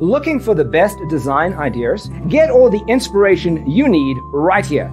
looking for the best design ideas? Get all the inspiration you need right here.